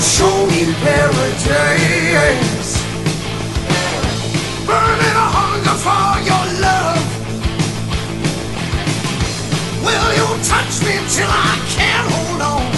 Show me paradise, burning a hunger for your love. Will you touch me till I can't hold on?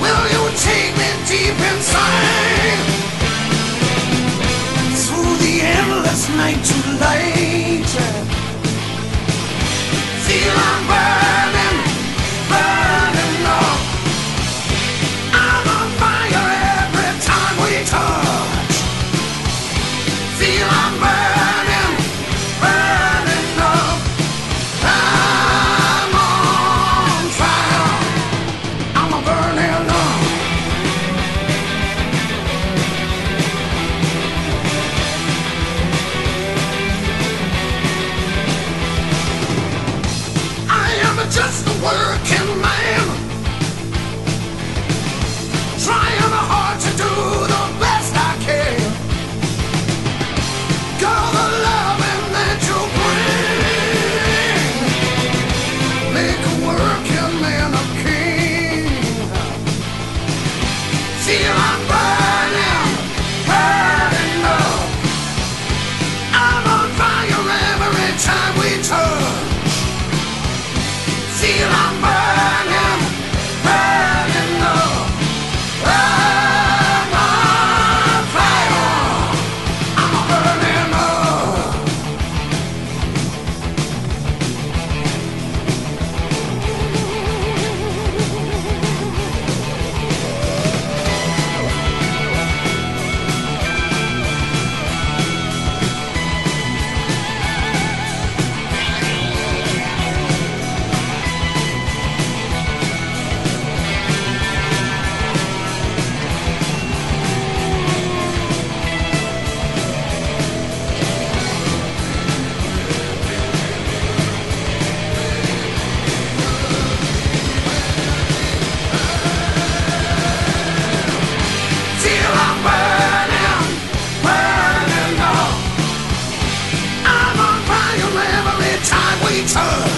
Will you take me deep inside, through the endless night to light? Feel I'm burning, burning up. Time we turn.